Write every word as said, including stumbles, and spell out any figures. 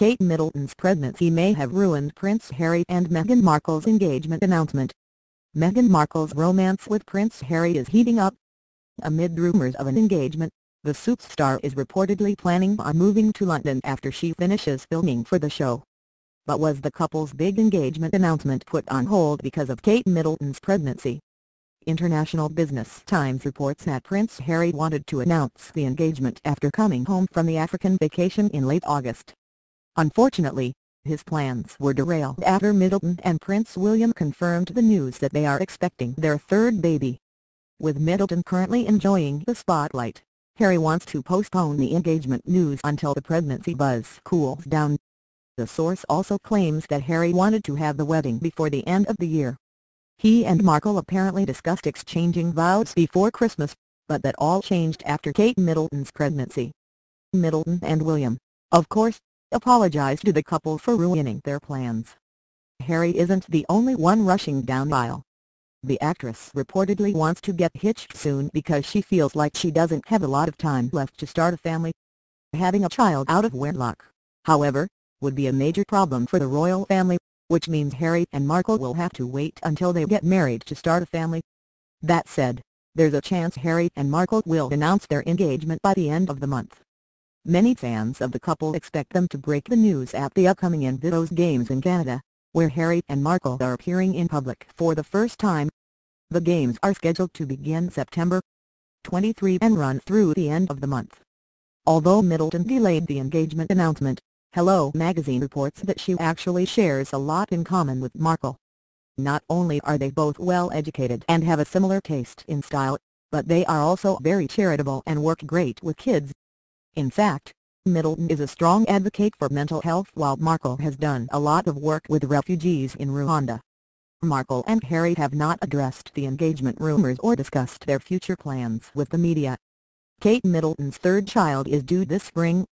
Kate Middleton's pregnancy may have ruined Prince Harry and Meghan Markle's engagement announcement. Meghan Markle's romance with Prince Harry is heating up. Amid rumors of an engagement, the superstar is reportedly planning on moving to London after she finishes filming for the show. But was the couple's big engagement announcement put on hold because of Kate Middleton's pregnancy? International Business Times reports that Prince Harry wanted to announce the engagement after coming home from the African vacation in late August. Unfortunately, his plans were derailed after Middleton and Prince William confirmed the news that they are expecting their third baby. With Middleton currently enjoying the spotlight, Harry wants to postpone the engagement news until the pregnancy buzz cools down. The source also claims that Harry wanted to have the wedding before the end of the year. He and Markle apparently discussed exchanging vows before Christmas, but that all changed after Kate Middleton's pregnancy. Middleton and William, of course, apologized to the couple for ruining their plans. Harry isn't the only one rushing down the aisle. The actress reportedly wants to get hitched soon because she feels like she doesn't have a lot of time left to start a family. Having a child out of wedlock, however, would be a major problem for the royal family, which means Harry and Markle will have to wait until they get married to start a family. That said, there's a chance Harry and Markle will announce their engagement by the end of the month. Many fans of the couple expect them to break the news at the upcoming Invictus games in Canada, where Harry and Markle are appearing in public for the first time. The games are scheduled to begin September twenty-third and run through the end of the month. Although Middleton delayed the engagement announcement, Hello magazine reports that she actually shares a lot in common with Markle. Not only are they both well-educated and have a similar taste in style, but they are also very charitable and work great with kids. In fact, Middleton is a strong advocate for mental health while Markle has done a lot of work with refugees in Rwanda. Markle and Harry have not addressed the engagement rumors or discussed their future plans with the media. Kate Middleton's third child is due this spring,